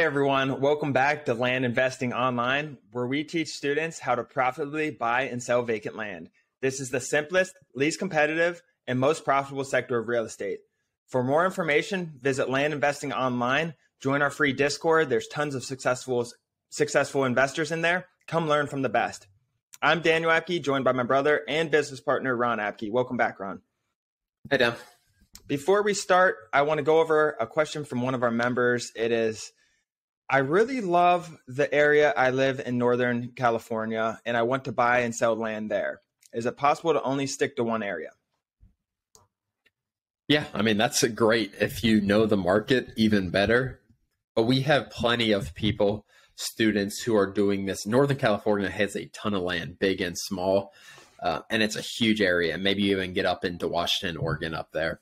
Hey everyone, welcome back to Land Investing Online, where we teach students how to profitably buy and sell vacant land. This is the simplest, least competitive, and most profitable sector of real estate. For more information, visit Land Investing Online, join our free Discord. There's tons of successful investors in there. Come learn from the best. I'm Daniel Apke, joined by my brother and business partner, Ron Apke. Welcome back, Ron. Hey, Dan. Before we start, I want to go over a question from one of our members. It is, I really love the area I live in Northern California, and I want to buy and sell land there. Is it possible to only stick to one area? Yeah, I mean, that's great if you know the market, even better. But we have plenty of people, students, who are doing this. Northern California has a ton of land, big and small, and it's a huge area. Maybe you even get up into Washington, Oregon up there.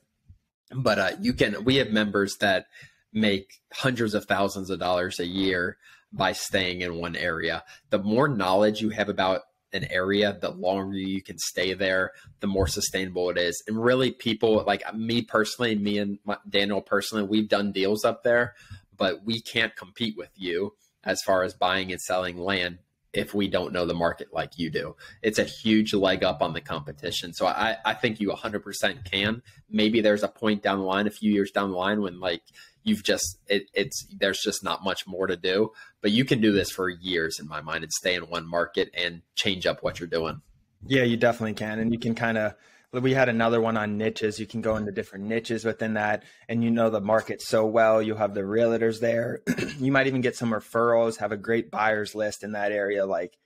But we have members that make hundreds of thousands of dollars a year by staying in one area. The more knowledge you have about an area, the longer you can stay there, the more sustainable it is. And really, people like me personally, me and Daniel personally, we've done deals up there, but we can't compete with you as far as buying and selling land if we don't know the market like you do. It's a huge leg up on the competition. So I think you 100% can. Maybe there's a point down the line, a few years down the line, when like you've just, there's just not much more to do, but you can do this for years in my mind and stay in one market and change up what you're doing. Yeah, you definitely can. And you can kind of, we had another one on niches. You can go into different niches within that, and you know the market so well. You'll have the realtors there. You might even get some referrals, have a great buyer's list in that area. Like,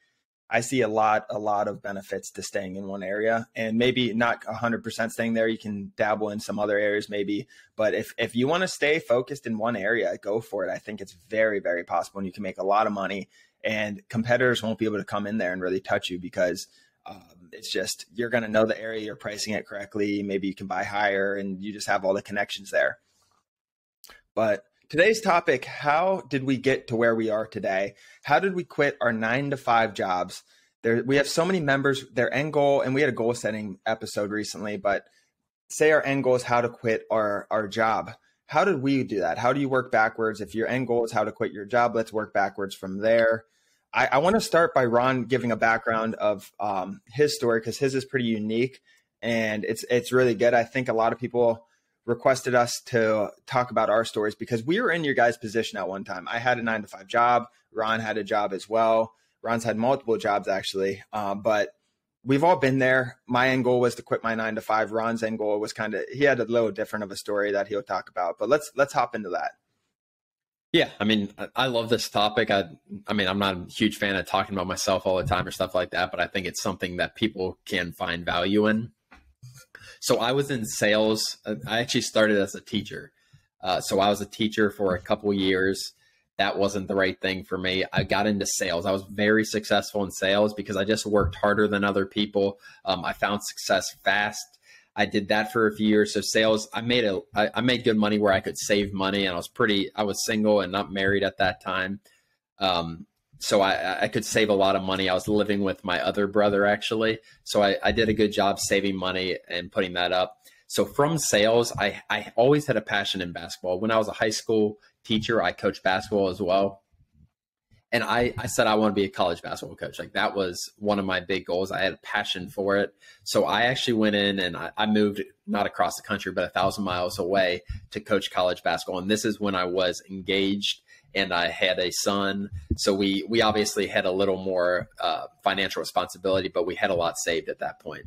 I see a lot of benefits to staying in one area, and maybe not 100% staying there. You can dabble in some other areas maybe, but if you want to stay focused in one area, go for it. I think it's very, very possible, and you can make a lot of money, and competitors won't be able to come in there and really touch you because it's just, you're going to know the area, you're pricing it correctly. Maybe you can buy higher, and you just have all the connections there. But today's topic, how did we get to where we are today? How did we quit our 9-to-5 jobs? We have so many members, their end goal, and we had a goal setting episode recently, but say our end goal is how to quit our job. How did we do that? How do you work backwards? If your end goal is how to quit your job, let's work backwards from there. I want to start by Ron giving a background of his story, because his is pretty unique and it's really good. I think a lot of people requested us to talk about our stories because we were in your guys' position at one time. I had a 9-to-5 job. Ron had a job as well. Ron's had multiple jobs, actually, but we've all been there. My end goal was to quit my 9-to-5. Ron's end goal was kind of, he had a little different of a story that he'll talk about, but let's hop into that. Yeah, I mean, I love this topic. I mean, I'm not a huge fan of talking about myself all the time or stuff like that, but I think it's something that people can find value in. So I was in sales. I actually started as a teacher. So I was a teacher for a couple years. That wasn't the right thing for me. I got into sales. I was very successful in sales because I just worked harder than other people. I found success fast. I did that for a few years. So sales, I made good money where I could save money, and I was single and not married at that time. So I could save a lot of money. I was living with my other brother, actually. So I did a good job saving money and putting that up. So from sales, I always had a passion in basketball. When I was a high school teacher, I coached basketball as well. And I said, I want to be a college basketball coach. Like, that was one of my big goals. I had a passion for it. So I actually went in and I moved not across the country, but 1,000 miles away to coach college basketball. And this is when I was engaged and I had a son. So we obviously had a little more financial responsibility, but we had a lot saved at that point.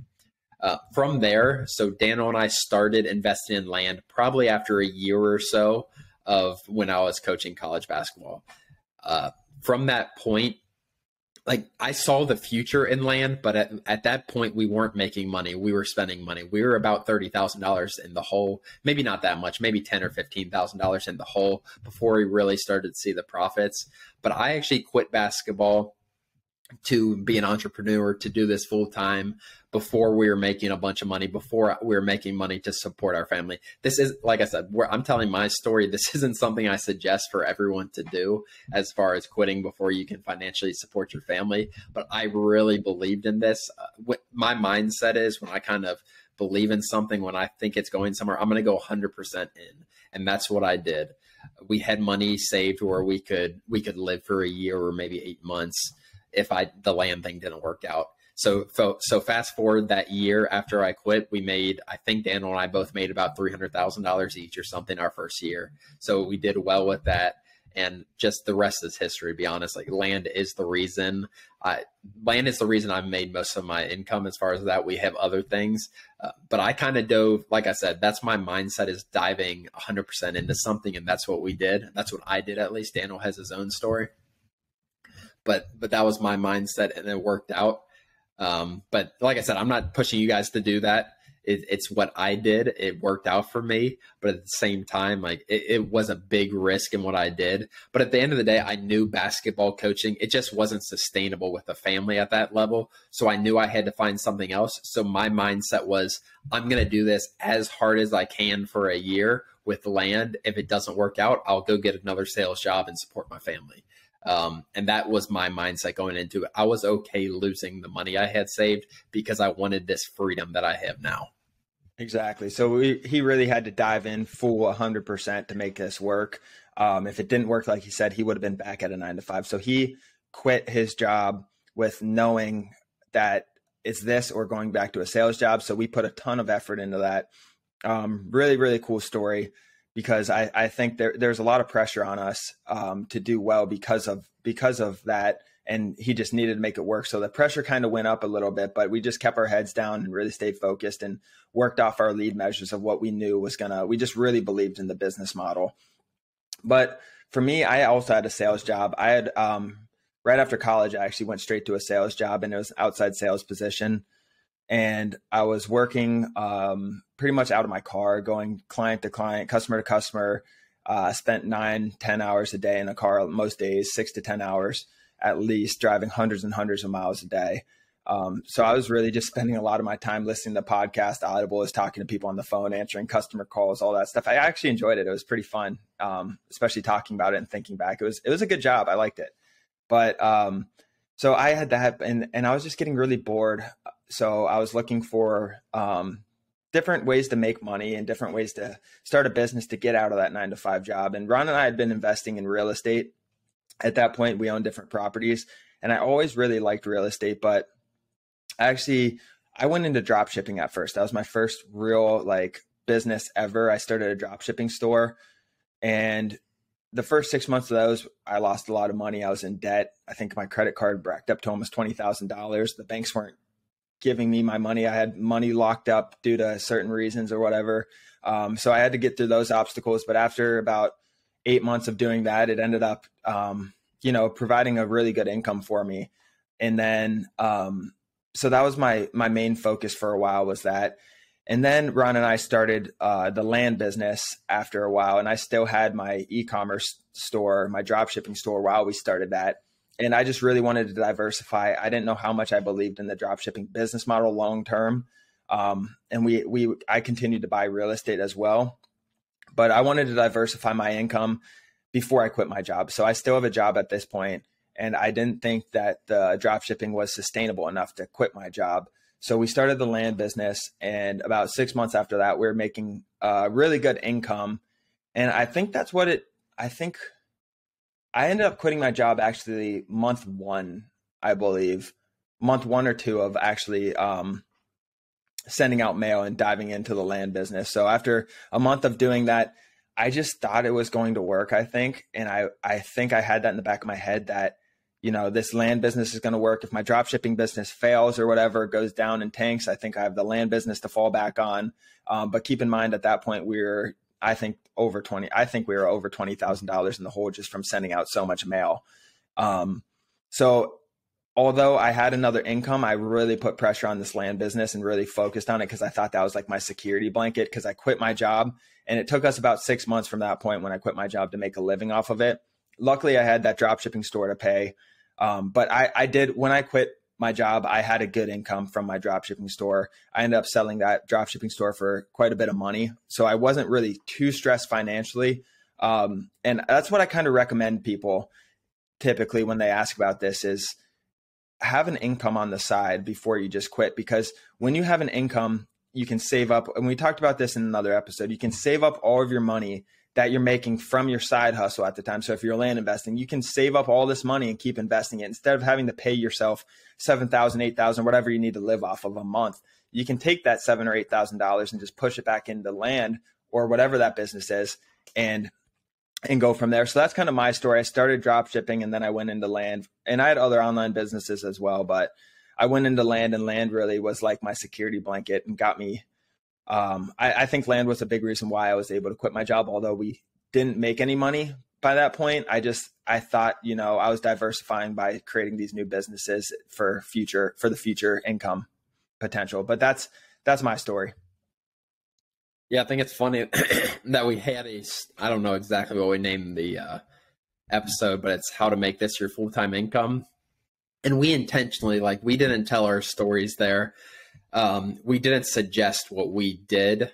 From there, so Daniel and I started investing in land probably after a year or so of when I was coaching college basketball. From that point, like, I saw the future in land, but at that point we weren't making money. We were spending money. We were about $30,000 in the hole, maybe not that much, maybe $10,000 or $15,000 in the hole before we really started to see the profits. But I actually quit basketball to be an entrepreneur, to do this full time before we were making a bunch of money, before we were making money to support our family. This is, like I said, I'm telling my story. This isn't something I suggest for everyone to do as far as quitting before you can financially support your family. But I really believed in this. What my mindset is, when I kind of believe in something, when I think it's going somewhere, I'm going to go 100% in. And that's what I did. we had money saved where we could live for a year or maybe 8 months if the land thing didn't work out. So fast forward that year after I quit, we made, I think Daniel and I both made about $300,000 each or something our first year. So we did well with that. And just the rest is history, to be honest. Like land is the reason I've made most of my income. As far as that, we have other things, but I kind of dove, like I said, that's my mindset, is diving 100% into something. And that's what we did. That's what I did. At least Daniel has his own story, but that was my mindset and it worked out. But like I said, I'm not pushing you guys to do that. It's what I did. It worked out for me, but at the same time, like it was a big risk in what I did. But at the end of the day, I knew basketball coaching, it just wasn't sustainable with the family at that level. So I knew I had to find something else. So my mindset was, I'm going to do this as hard as I can for a year with land. If it doesn't work out, I'll go get another sales job and support my family. And that was my mindset going into it. I was okay losing the money I had saved because I wanted this freedom that I have now. Exactly. So he really had to dive in full 100% to make this work. If it didn't work, like he said, he would have been back at a 9-to-5. So he quit his job with knowing that it's this or going back to a sales job. So we put a ton of effort into that. Really, really cool story, because I think there's a lot of pressure on us to do well because of that. And he just needed to make it work. So the pressure kind of went up a little bit, but we just kept our heads down and really stayed focused and worked off our lead measures of what we knew was we just really believed in the business model. But for me, I also had a sales job. I had, right after college, I actually went straight to a sales job, and it was an outside sales position. And I was working pretty much out of my car, going client to client, customer to customer. I spent 9-10 hours a day in the car most days, 6 to 10 hours at least, driving hundreds and hundreds of miles a day. So I was really just spending a lot of my time listening to podcasts, audibles, talking to people on the phone, answering customer calls, all that stuff. I actually enjoyed it. It was pretty fun, especially talking about it and thinking back. It was a good job. I liked it. But so I had that, and I was just getting really bored. So I was looking for different ways to make money and different ways to start a business to get out of that 9-to-5 job. And Ron and I had been investing in real estate. At that point, we owned different properties, and I always really liked real estate, but I went into drop shipping at first. That was my first real business ever. I started a drop shipping store, and the first 6 months of those, I lost a lot of money. I was in debt. I think my credit card racked up to almost $20,000. The banks weren't giving me my money. I had money locked up due to certain reasons or whatever. So I had to get through those obstacles. But after about 8 months of doing that, it ended up, providing a really good income for me. And then, so that was my main focus for a while, was that. And then Ron and I started the land business after a while, and I still had my e-commerce store, my dropshipping store, while we started that. And I just really wanted to diversify. I didn't know how much I believed in the dropshipping business model long-term. And I continued to buy real estate as well. But I wanted to diversify my income before I quit my job. So I still have a job at this point, and I didn't think that the drop shipping was sustainable enough to quit my job. So we started the land business, and about 6 months after that, we were making really good income. And I think that's what I ended up quitting my job actually month one or two of actually, sending out mail and diving into the land business. So after a month of doing that, I just thought it was going to work, I think. And I think I had that in the back of my head that, this land business is going to work. If my dropshipping business fails or whatever, goes down and tanks, I think I have the land business to fall back on. But keep in mind, at that point, we were over $20,000 in the hole just from sending out so much mail. So although I had another income, I really put pressure on this land business and really focused on it, because I thought that was my security blanket, because I quit my job. And it took us about 6 months from that point when I quit my job to make a living off of it. Luckily, I had that dropshipping store to pay. But when I quit my job, I had a good income from my dropshipping store. I ended up selling that dropshipping store for quite a bit of money. So I wasn't really too stressed financially. And that's what I kind of recommend people typically when they ask about this, is have an income on the side before you just quit. Because when you have an income, you can save up. And we talked about this in another episode. You can save up all of your money that you're making from your side hustle at the time. So if you're land investing, you can save up all this money and keep investing it instead of having to pay yourself $7,000, $8,000, whatever you need to live off of a month. You can take that $7,000 or $8,000 and just push it back into land or whatever that business is and go from there. So that's kind of my story. I started drop shipping and then I went into land, and I had other online businesses as well, but I went into land, and land really was like my security blanket and got me. I think land was a big reason why I was able to quit my job. Although we didn't make any money by that point, I thought, you know, I was diversifying by creating these new businesses for the future income potential. But that's my story. Yeah. I think it's funny that we had I don't know exactly what we named the episode, but it's how to make this your full-time income. And we intentionally, like, we didn't tell our stories there. We didn't suggest what we did.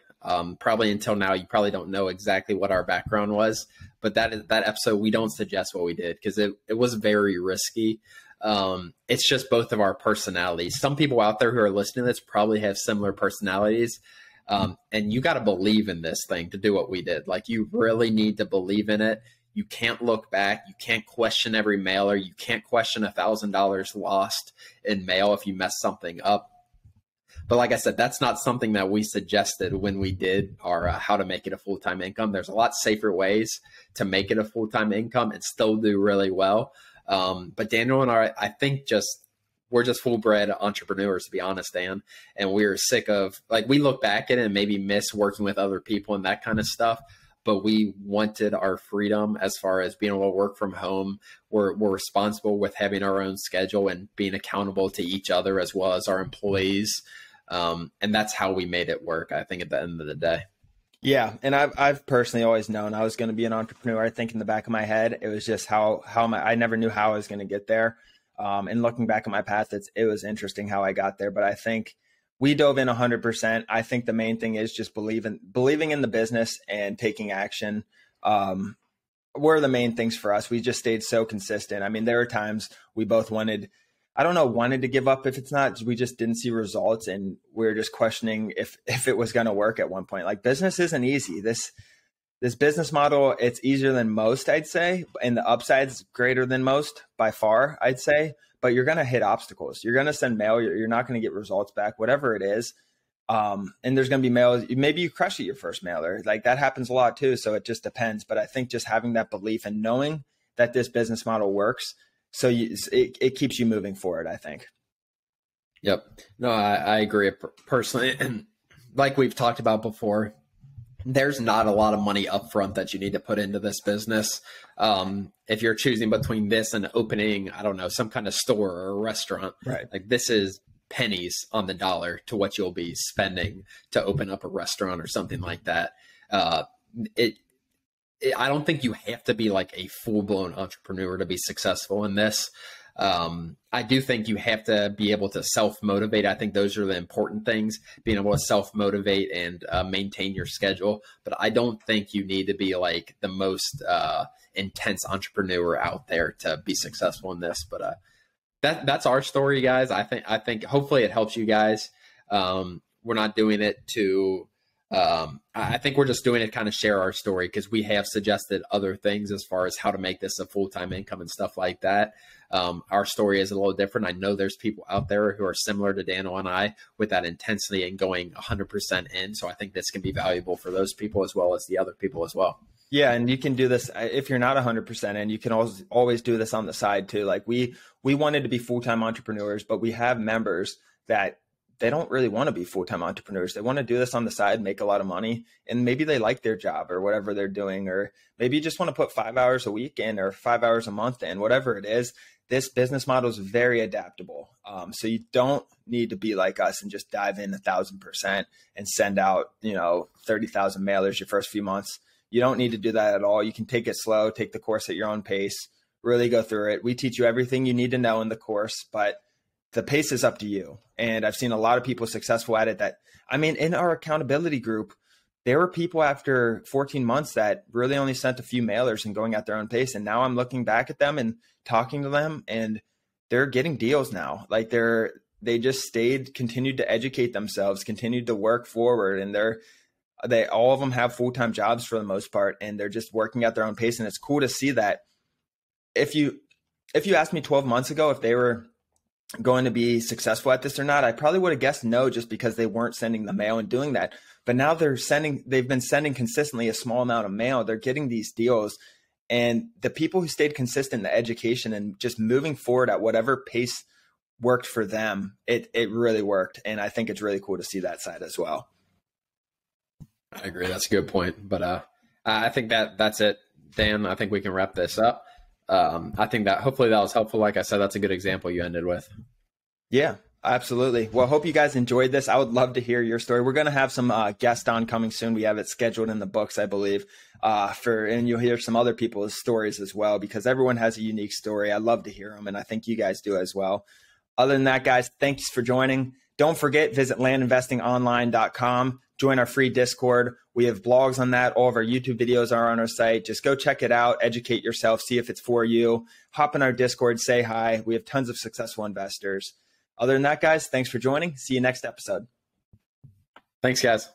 Probably until now, you probably don't know exactly what our background was, but that episode, we don't suggest what we did because it was very risky. It's just both of our personalities. Some people out there who are listening to this probably have similar personalities. And you got to believe in this thing to do what we did. Like, you really need to believe in it. You can't look back. You can't question every mailer. You can't question $1,000 lost in mail if you mess something up. But like I said, that's not something that we suggested when we did our how to make it a full-time income. There's a lot safer ways to make it a full-time income and still do really well. But Daniel and I think we're just full-bred entrepreneurs, to be honest, Dan. And we're sick of, like, we look back at it and maybe miss working with other people and that kind of stuff. But we wanted our freedom as far as being able to work from home. We're responsible with having our own schedule and being accountable to each other as well as our employees. And that's how we made it work, I think, at the end of the day. Yeah. And I've personally always known I was going to be an entrepreneur. I think in the back of my head, it was just I never knew how I was going to get there. And looking back at my path, it was interesting how I got there. But I think we dove in 100%. I think the main thing is just believing in the business and taking action. Were the main things for us. We just stayed so consistent. I mean, there were times we both wanted to give up if it's not, we just didn't see results. And we're just questioning if it was going to work at one point. Like, business isn't easy. This business model, it's easier than most, I'd say. And the upside's greater than most by far, I'd say, but you're going to hit obstacles. You're going to send mail. You're not going to get results back, whatever it is. And there's going to be mail. Maybe you crush it your first mailer. Like, that happens a lot too. So it just depends. But I think just having that belief and knowing that this business model works, so it keeps you moving forward, I think. Yep. No, I agree personally. And like we've talked about before, there's not a lot of money upfront that you need to put into this business. If you're choosing between this and opening, I don't know, some kind of store or a restaurant, right? Like, this is pennies on the dollar to what you'll be spending to open up a restaurant or something like that. I don't think you have to be like a full-blown entrepreneur to be successful in this. I do think you have to be able to self-motivate. I think those are the important things, being able to self-motivate and maintain your schedule. But I don't think you need to be like the most intense entrepreneur out there to be successful in this. But that's our story, guys. I think hopefully it helps you guys. We're not doing it to... I think we're just doing it to kind of share our story, because we have suggested other things as far as how to make this a full-time income and stuff like that. Our story is a little different. I know there's people out there who are similar to Daniel and I with that intensity and going 100% in. So I think this can be valuable for those people as well as the other people as well. Yeah. And you can do this if you're not 100% in, you can always do this on the side too. Like, we wanted to be full-time entrepreneurs, but we have members that they don't really want to be full-time entrepreneurs. They want to do this on the side, make a lot of money, and maybe they like their job or whatever they're doing, or maybe you just want to put 5 hours a week in or 5 hours a month in, whatever it is. This business model is very adaptable. So you don't need to be like us and just dive in 1,000% and send out, 30,000 mailers your first few months. You don't need to do that at all. You can take it slow, take the course at your own pace, really go through it. We teach you everything you need to know in the course, but the pace is up to you. And I've seen a lot of people successful at it in our accountability group, there were people after 14 months that really only sent a few mailers and going at their own pace. And now I'm looking back at them and talking to them, and they're getting deals now. Like, they just continued to educate themselves, continued to work forward, and they're They, all of them have full-time jobs for the most part, and they're just working at their own pace. And it's cool to see that. If you asked me 12 months ago if they were going to be successful at this or not, I probably would have guessed no, just because they weren't sending the mail and doing that. But now they've been sending consistently a small amount of mail. They're getting these deals, and the people who stayed consistent in the education and just moving forward at whatever pace worked for them, it really worked. And I think it's really cool to see that side as well. I agree. That's a good point. But I think that's it, Dan. I think we can wrap this up. I think that hopefully that was helpful. Like I said, that's a good example you ended with. Yeah, absolutely. Well, hope you guys enjoyed this. I would love to hear your story. We're going to have some guests on coming soon. We have it scheduled in the books, I believe, and you'll hear some other people's stories as well, because everyone has a unique story. I love to hear them, and I think you guys do as well. Other than that, guys, thanks for joining. Don't forget, visit landinvestingonline.com. Join our free Discord. We have blogs on that. All of our YouTube videos are on our site. Just go check it out. Educate yourself. See if it's for you. Hop in our Discord. Say hi. We have tons of successful investors. Other than that, guys, thanks for joining. See you next episode. Thanks, guys.